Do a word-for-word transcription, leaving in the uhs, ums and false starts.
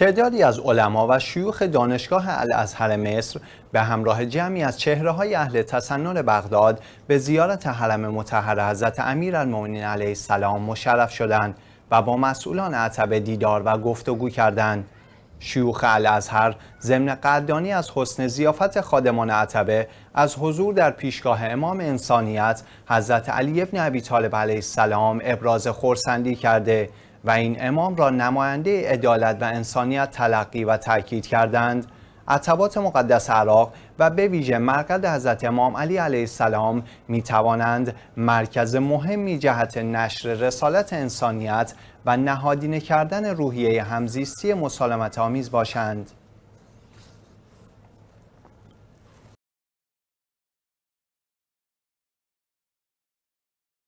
تعدادی از علما و شیوخ دانشگاه الازهر مصر به همراه جمعی از چهره‌های اهل تسنن بغداد به زیارت حرم مطهر حضرت امیرالمومنین علیه السلام مشرف شدند و با مسئولان عتبه دیدار و گفتگو کردند. شیوخ الازهر ضمن قدردانی از حسن ضیافت خادمان عتبه از حضور در پیشگاه امام انسانیت حضرت علی بن ابی طالب علیه السلام ابراز خرسندی کرده و این امام را نماینده عدالت و انسانیت تلقی و تاکید کردند. عتبات مقدس عراق و به ویژه مرقد حضرت امام علی علیه السلام می توانند مرکز مهمی جهت نشر رسالت انسانیت و نهادینه کردن روحیه همزیستی مسالمت‌آمیز باشند.